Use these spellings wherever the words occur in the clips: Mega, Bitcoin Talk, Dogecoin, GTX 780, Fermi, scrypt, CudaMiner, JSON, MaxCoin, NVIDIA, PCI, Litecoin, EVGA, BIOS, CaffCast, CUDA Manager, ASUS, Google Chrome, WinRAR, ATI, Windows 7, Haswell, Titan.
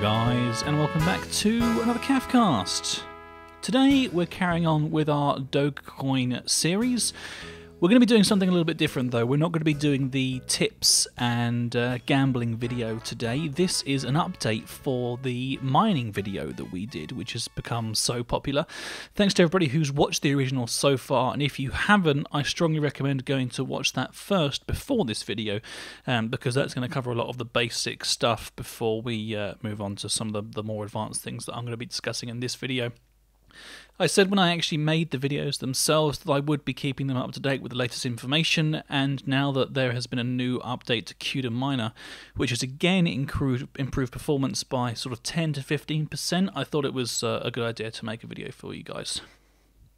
Hello guys, and welcome back to another CaffCast. Today we're carrying on with our Dogecoin series. We're going to be doing something a little bit different though. We're not going to be doing the tips and gambling video today. This is an update for the mining video that we did, which has become so popular. Thanks to everybody who's watched the original so far, and if you haven't, I strongly recommend going to watch that first before this video, because that's going to cover a lot of the basic stuff before we move on to some of the more advanced things that I'm going to be discussing in this video. I said when I actually made the videos themselves that I would be keeping them up to date with the latest information, and now that there has been a new update to CudaMiner, which has again improved performance by sort of 10 to 15%, I thought it was a good idea to make a video for you guys.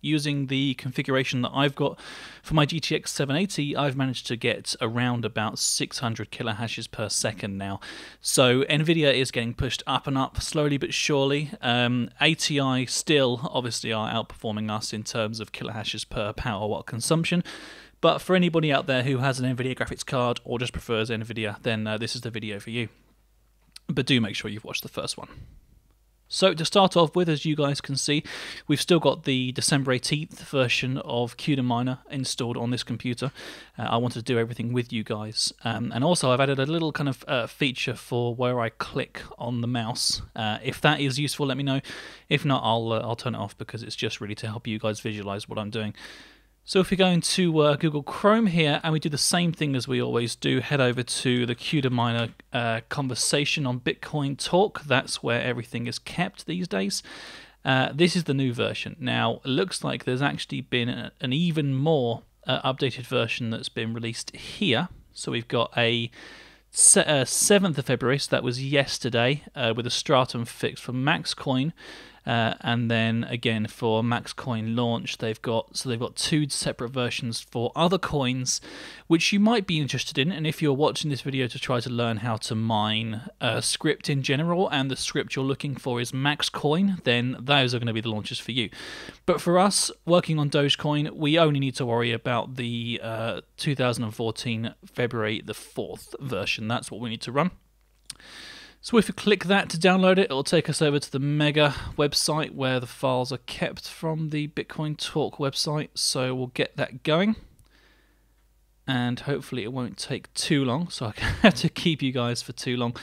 Using the configuration that I've got for my GTX 780, I've managed to get around about 600 kilohashes per second now. So NVIDIA is getting pushed up and up slowly but surely. ATI still obviously are outperforming us in terms of kilohashes per power watt consumption. But for anybody out there who has an NVIDIA graphics card or just prefers NVIDIA, then this is the video for you. But do make sure you've watched the first one. So to start off with, as you guys can see, we've still got the December 18th version of CudaMiner installed on this computer. I wanted to do everything with you guys. And also I've added a little kind of feature for where I click on the mouse. If that is useful, let me know. If not, I'll turn it off, because it's just really to help you guys visualize what I'm doing. So if we go into Google Chrome here, and we do the same thing as we always do, head over to the CudaMiner conversation on Bitcoin Talk. That's where everything is kept these days. This is the new version. Now, it looks like there's actually been an even more updated version that's been released here. So we've got a 7th of February, so that was yesterday, with a stratum fix for MaxCoin. And then again for MaxCoin launch, they've got two separate versions for other coins, which you might be interested in. And if you're watching this video to try to learn how to mine Scrypt in general, and the Scrypt you're looking for is MaxCoin, then those are going to be the launches for you. But for us working on Dogecoin, we only need to worry about the 2014 February the 4th version. That's what we need to run. So if you click that to download it, it'll take us over to the Mega website where the files are kept from the Bitcoin Talk website. So we'll get that going, and hopefully it won't take too long, so I can't have to keep you guys for too long.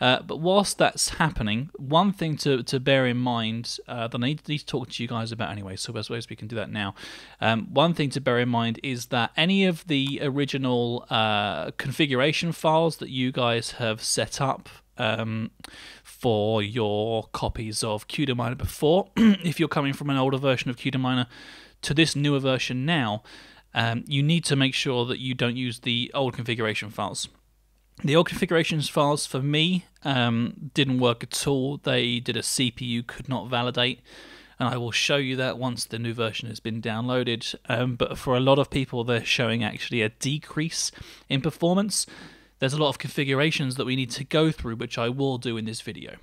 But whilst that's happening, one thing to bear in mind that I need to talk to you guys about anyway, so I suppose we can do that now. One thing to bear in mind is that any of the original configuration files that you guys have set up for your copies of CudaMiner before, if you're coming from an older version of CudaMiner to this newer version now, you need to make sure that you don't use the old configuration files. The old configurations files for me didn't work at all. They did a CPU could not validate, and I will show you that once the new version has been downloaded. But for a lot of people, they're showing actually a decrease in performance. There's a lot of configurations that we need to go through, which I will do in this video.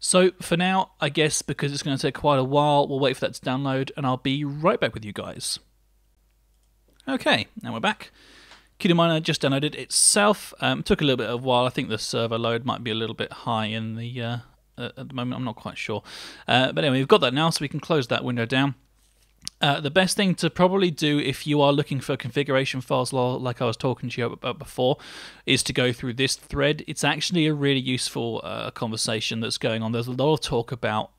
So for now, I guess because it's going to take quite a while, we'll wait for that to download, and I'll be right back with you guys. Okay, now we're back. CudaMiner just downloaded itself. Took a little bit of a while. I think the server load might be a little bit high in the at the moment. I'm not quite sure. But anyway, we've got that now, so we can close that window down. The best thing to probably do if you are looking for configuration files, like I was talking to you about before, is to go through this thread. It's actually a really useful conversation that's going on. There's a lot of talk about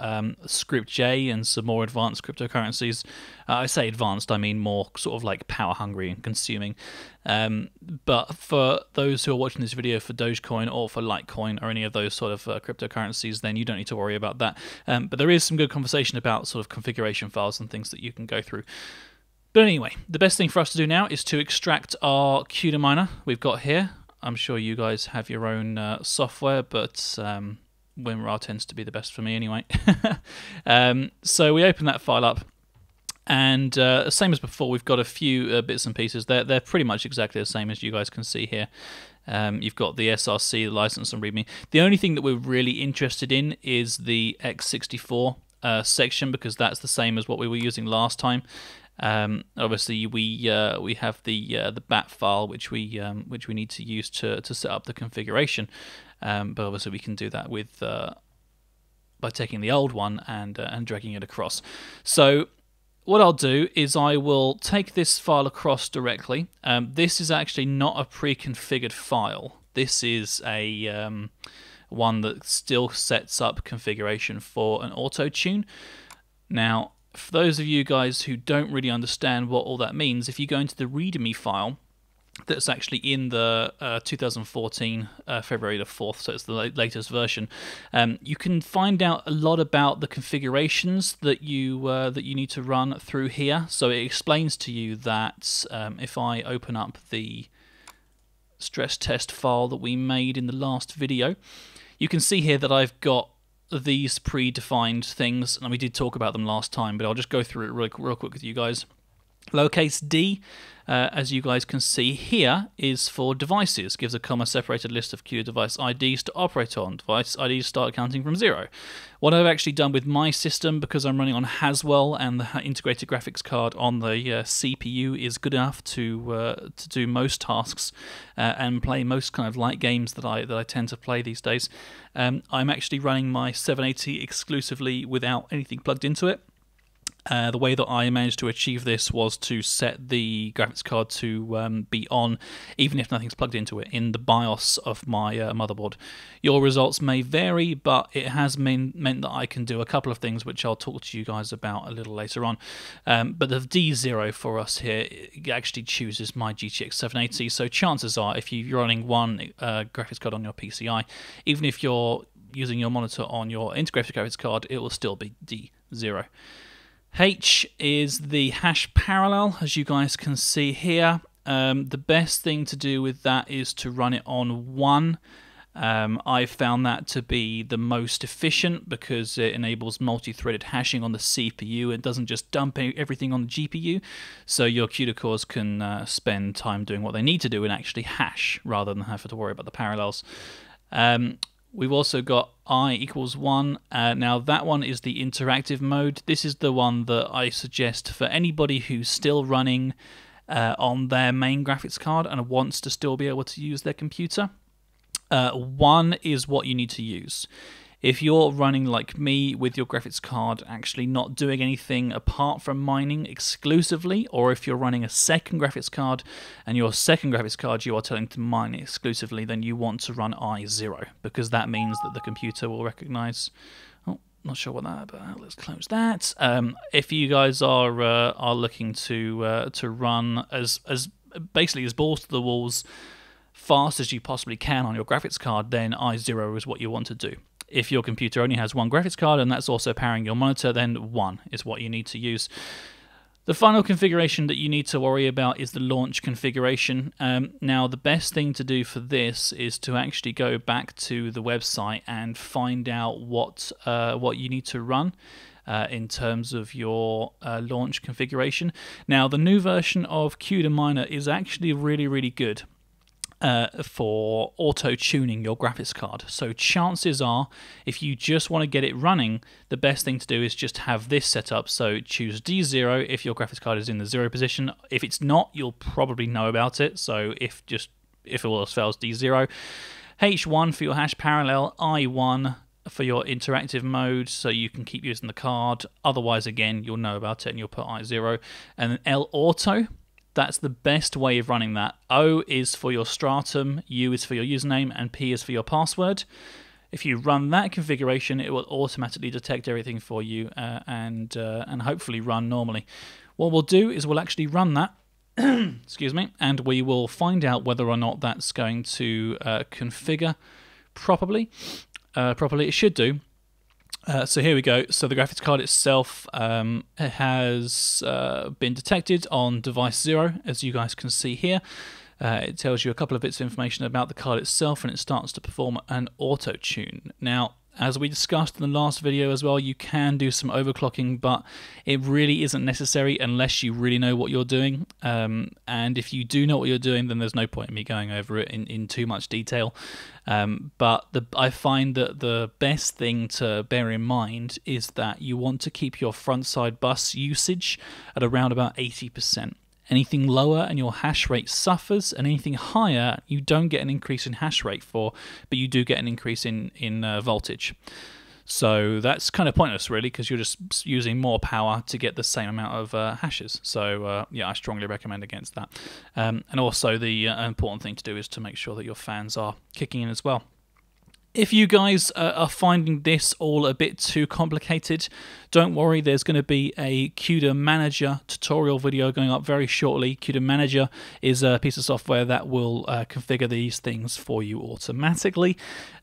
Script J and some more advanced cryptocurrencies. I say advanced, I mean more sort of like power hungry and consuming. But for those who are watching this video for Dogecoin or for Litecoin or any of those sort of cryptocurrencies, then you don't need to worry about that. But there is some good conversation about sort of configuration files and things that you can go through. But anyway, the best thing for us to do now is to extract our CudaMiner we've got here. I'm sure you guys have your own software, but WinRAR tends to be the best for me anyway. So we open that file up. And same as before, we've got a few bits and pieces. They're pretty much exactly the same as you guys can see here. You've got the SRC, the license, and README. The only thing that we're really interested in is the x64 section, because that's the same as what we were using last time. Obviously, we have the bat file which we need to use to set up the configuration. But obviously, we can do that with by taking the old one and dragging it across. So what I'll do is I will take this file across directly. This is actually not a pre-configured file. This is a one that still sets up configuration for an auto tune. Now, for those of you guys who don't really understand what all that means, if you go into the README file that's actually in the 2014 February the 4th, so it's the latest version, you can find out a lot about the configurations that you need to run through here. So it explains to you that if I open up the stress test file that we made in the last video, you can see here that I've got these predefined things, and we did talk about them last time, but I'll just go through it real quick with you guys. Lowercase d, as you guys can see here, is for devices. Gives a comma-separated list of CUDA device IDs to operate on. Device IDs start counting from 0. What I've actually done with my system, because I'm running on Haswell and the integrated graphics card on the CPU is good enough to do most tasks and play most kind of light games that I tend to play these days. I'm actually running my 780 exclusively without anything plugged into it. The way that I managed to achieve this was to set the graphics card to be on, even if nothing's plugged into it, in the BIOS of my motherboard. Your results may vary, but it has meant that I can do a couple of things, which I'll talk to you guys about a little later on. But the D0 for us here, it actually chooses my GTX 780, so chances are, if you're running one graphics card on your PCI, even if you're using your monitor on your integrated graphics card, it will still be D0. H is the hash parallel, as you guys can see here. The best thing to do with that is to run it on 1. I found that to be the most efficient because it enables multi-threaded hashing on the CPU. It doesn't just dump everything on the GPU, so your CUDA cores can spend time doing what they need to do and actually hash rather than have to worry about the parallels. We've also got i = 1. Now that one is the interactive mode. This is the one that I suggest for anybody who's still running on their main graphics card and wants to still be able to use their computer. 1 is what you need to use. If you're running like me with your graphics card actually not doing anything apart from mining exclusively, or if you're running a second graphics card and your second graphics card you are telling to mine exclusively, then you want to run i0, because that means that the computer will recognize... Oh, not sure what that, but let's close that. If you guys are looking to run as basically as balls to the walls fast as you possibly can on your graphics card, then i0 is what you want to do. If your computer only has one graphics card and that's also powering your monitor, then 1 is what you need to use. The final configuration that you need to worry about is the launch configuration. Now, the best thing to do for this is to actually go back to the website and find out what you need to run in terms of your launch configuration. Now, the new version of CudaMiner is actually really good for auto-tuning your graphics card. So chances are, if you just want to get it running, the best thing to do is just have this set up. So choose D0 if your graphics card is in the 0 position. If it's not, you'll probably know about it. So if all else fails, D0. H1 for your hash parallel, I1 for your interactive mode, so you can keep using the card. Otherwise, again, you'll know about it and you'll put I0. And then L auto. That's the best way of running that. O is for your stratum, U is for your username, and P is for your password. If you run that configuration, it will automatically detect everything for you and hopefully run normally. What we'll do is we'll actually run that, excuse me, and we will find out whether or not that's going to configure properly. It should do. So here we go. So the graphics card itself has been detected on device 0, as you guys can see here. It tells you a couple of bits of information about the card itself, and it starts to perform an auto-tune. Now, As we discussed in the last video as well, you can do some overclocking, but it really isn't necessary unless you really know what you're doing. And if you do know what you're doing, then there's no point in me going over it in too much detail. I find that the best thing to bear in mind is that you want to keep your front side bus usage at around about 80%. Anything lower and your hash rate suffers, and anything higher you don't get an increase in hash rate for, but you do get an increase in voltage. So that's kind of pointless really, because you're just using more power to get the same amount of hashes. So yeah, I strongly recommend against that. And also the important thing to do is to make sure that your fans are kicking in as well. If you guys are finding this all a bit too complicated, don't worry, there's going to be a CUDA Manager tutorial video going up very shortly. CUDA Manager is a piece of software that will configure these things for you automatically.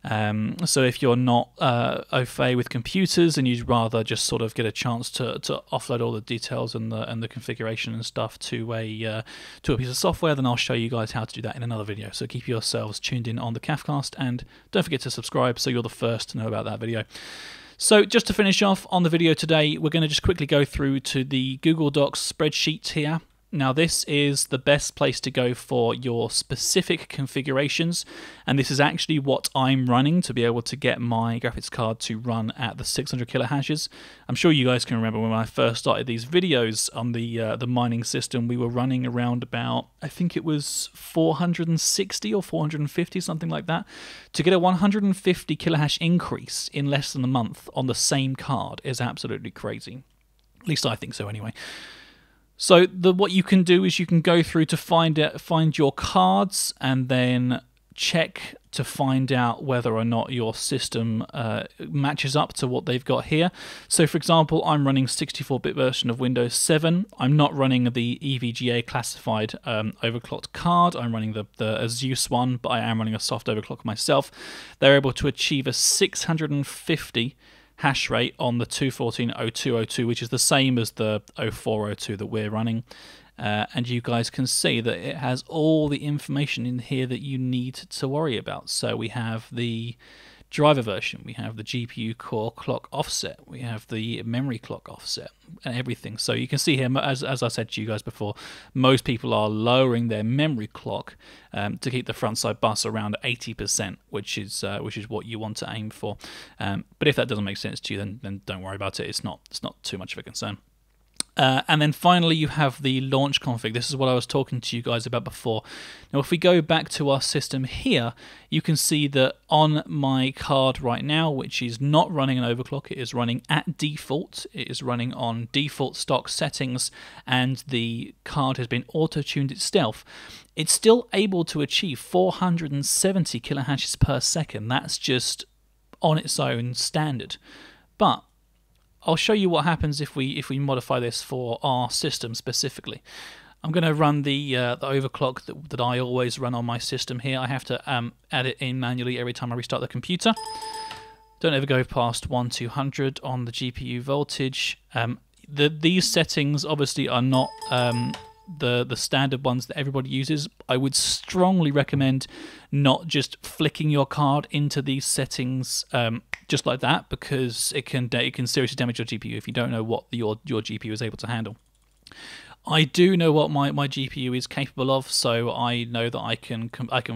So if you're not au fait with computers and you'd rather just sort of get a chance to offload all the details and the configuration and stuff to a piece of software, then I'll show you guys how to do that in another video. So keep yourselves tuned in on the CaffCast, and don't forget to subscribe so you're the first to know about that video. So just to finish off on the video today, we're going to just quickly go through to the Google Docs spreadsheet here. Now this is the best place to go for your specific configurations, and this is actually what I'm running to be able to get my graphics card to run at the 600 kilohashes. I'm sure you guys can remember when I first started these videos on the mining system, we were running around about, I think it was 460 or 450, something like that. To get a 150 kilohash increase in less than a month on the same card is absolutely crazy. At least I think so anyway. So what you can do is you can go through to find your cards and then check to find out whether or not your system matches up to what they've got here. So for example, I'm running 64-bit version of Windows 7. I'm not running the EVGA classified overclocked card. I'm running the ASUS one, but I am running a soft overclock myself. They're able to achieve a 650 hash rate on the 214.0202, which is the same as the 0402 that we're running, and you guys can see that it has all the information in here that you need to worry about. So we have the driver version, we have the GPU core clock offset, we have the memory clock offset, and everything. So you can see here, as I said to you guys before, most people are lowering their memory clock to keep the front side bus around 80%, which is what you want to aim for. But if that doesn't make sense to you, then don't worry about it. It's not too much of a concern. And then finally you have the launch config. This is what I was talking to you guys about before. Now if we go back to our system here, you can see that on my card right now, which is not running an overclock, it is running at default, it is running on default stock settings, and the card has been auto-tuned itself. It's still able to achieve 470 kilohashes per second. That's just on its own standard. But I'll show you what happens if we modify this for our system specifically. I'm going to run the overclock that I always run on my system here. I have to add it in manually every time I restart the computer. Don't ever go past 1200 on the GPU voltage. These settings obviously are not the standard ones that everybody uses. I would strongly recommend not just flicking your card into these settings just like that, because it can seriously damage your GPU if you don't know what your GPU is able to handle. I do know what my GPU is capable of, so I know that I can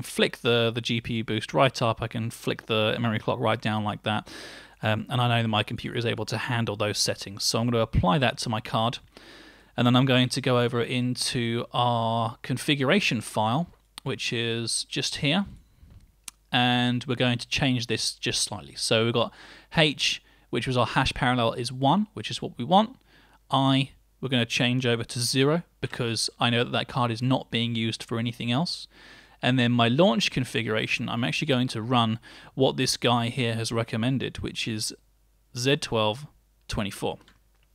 flick the GPU boost right up, I can flick the memory clock right down like that, and I know that my computer is able to handle those settings. So I'm going to apply that to my card. And then I'm going to go over into our configuration file, which is just here. And we're going to change this just slightly. So we've got H, which was our hash parallel, is 1, which is what we want. I, we're going to change over to 0, because I know that that card is not being used for anything else. And then my launch configuration, I'm actually going to run what this guy here has recommended, which is Z1224.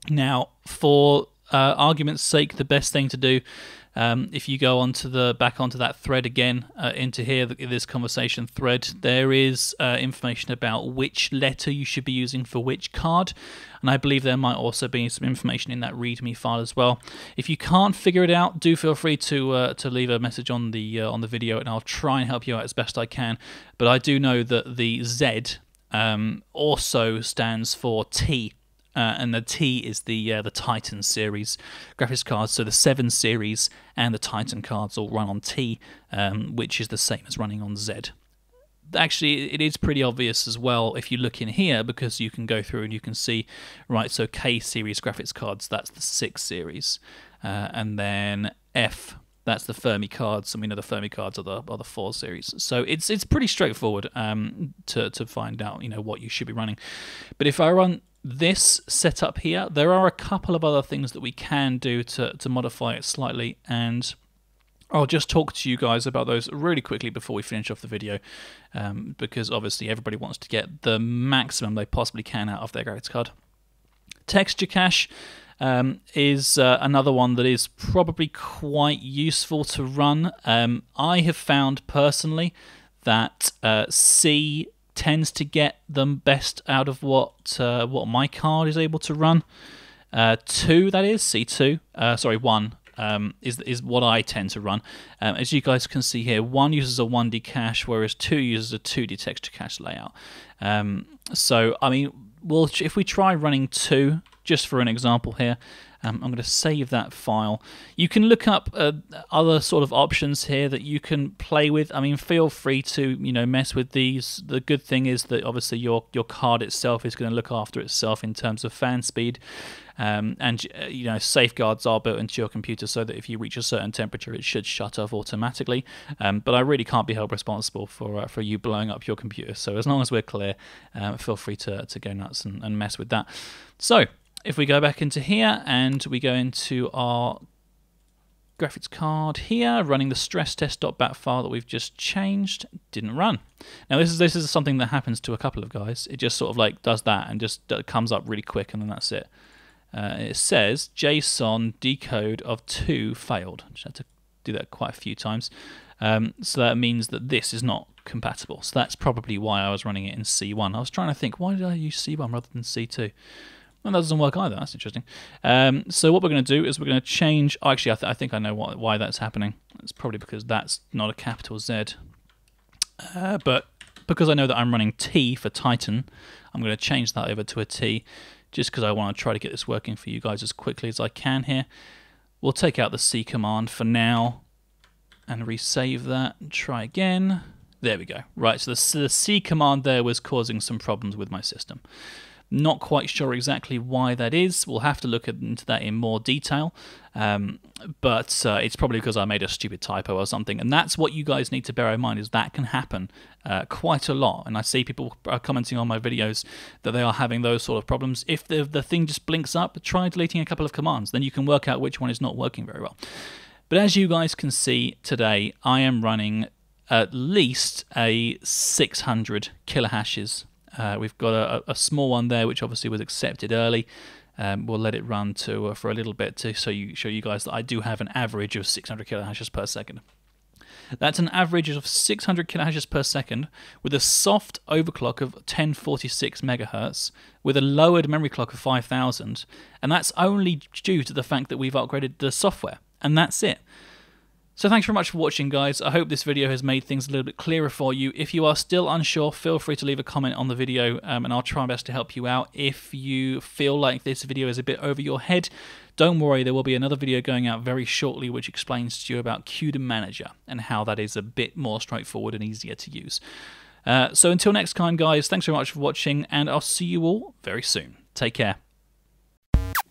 Now, for argument's sake, the best thing to do, if you go back onto that thread again, into here, this conversation thread, there is information about which letter you should be using for which card, and I believe there might also be some information in that README file as well. If you can't figure it out, do feel free to leave a message on the video, and I'll try and help you out as best I can. But I do know that the Z also stands for T, and the T is the Titan series graphics cards. So the 7 series and the Titan cards all run on T, which is the same as running on Z. Actually, it is pretty obvious as well if you look in here, because you can go through and you can see, right, so K series graphics cards, that's the 6 series, and then F, that's the Fermi cards, and we know the Fermi cards are the 4 series. So it's pretty straightforward to find out, you know, what you should be running. But if I run this setup here, there are a couple of other things that we can do to modify it slightly, and I'll just talk to you guys about those really quickly before we finish off the video, because obviously everybody wants to get the maximum they possibly can out of their graphics card. Texture cache is another one that is probably quite useful to run. I have found personally that C tends to get the best out of what my card is able to run. 2, that is, C2, sorry, 1. Is what I tend to run. As you guys can see here, 1 uses a 1D cache, whereas 2 uses a 2D texture cache layout. So, I mean, if we try running 2, just for an example here, I'm going to save that file. You can look up other sort of options here that you can play with. I mean, feel free to, you know, mess with these. The good thing is that obviously your card itself is going to look after itself in terms of fan speed. And you know, safeguards are built into your computer so that if you reach a certain temperature, it should shut off automatically. But I really can't be held responsible for you blowing up your computer. So as long as we're clear, feel free to go nuts and mess with that. So if we go back into here and we go into our graphics card here, running the stress test.bat file that we've just changed, didn't run. Now this is something that happens to a couple of guys. It just sort of like does that and just comes up really quick, and then that's it. It says JSON decode of 2 failed. Just had to do that quite a few times. So that means that this is not compatible. So that's probably why I was running it in C1. I was trying to think, why did I use C1 rather than C2? Well, that doesn't work either. That's interesting. So what we're going to do is we're going to change... Oh, actually, I think I know why that's happening. It's probably because that's not a capital Z. But because I know that I'm running T for Titan, I'm going to change that over to a T, just because I want to try to get this working for you guys as quickly as I can here. We'll take out the C command for now and resave that and try again. There we go. Right, so the C command there was causing some problems with my system. Not quite sure exactly why that is. We'll have to look into that in more detail. But it's probably because I made a stupid typo or something. And that's what you guys need to bear in mind, is that can happen quite a lot. And I see people are commenting on my videos that they are having those sort of problems. If the thing just blinks up, try deleting a couple of commands. Then you can work out which one is not working very well. But as you guys can see today, I am running at least a 600 kilohashes. We've got a small one there, which obviously was accepted early. We'll let it run for a little bit to show you guys that I do have an average of 600 kilohashes per second. That's an average of 600 kilohashes per second with a soft overclock of 1046 megahertz with a lowered memory clock of 5000, and that's only due to the fact that we've upgraded the software, and that's it. So thanks very much for watching, guys. I hope this video has made things a little bit clearer for you. If you are still unsure, feel free to leave a comment on the video, and I'll try my best to help you out. If you feel like this video is a bit over your head, don't worry, there will be another video going out very shortly which explains to you about CUDA Manager and how that is a bit more straightforward and easier to use. So until next time, guys, thanks very much for watching, and I'll see you all very soon. Take care.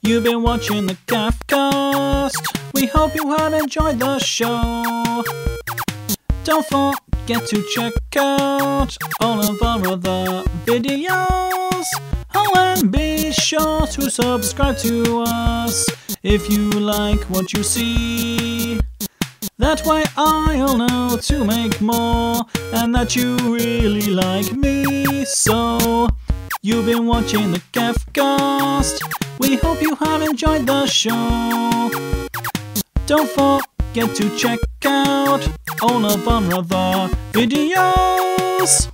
You've been watching the CaffCast. We hope you have enjoyed the show. Don't forget to check out all of our other videos. Oh, and be sure to subscribe to us if you like what you see. That way I'll know to make more, and that you really like me. So, you've been watching the CaffCast. We hope you have enjoyed the show. Don't forget to check out all of our other videos.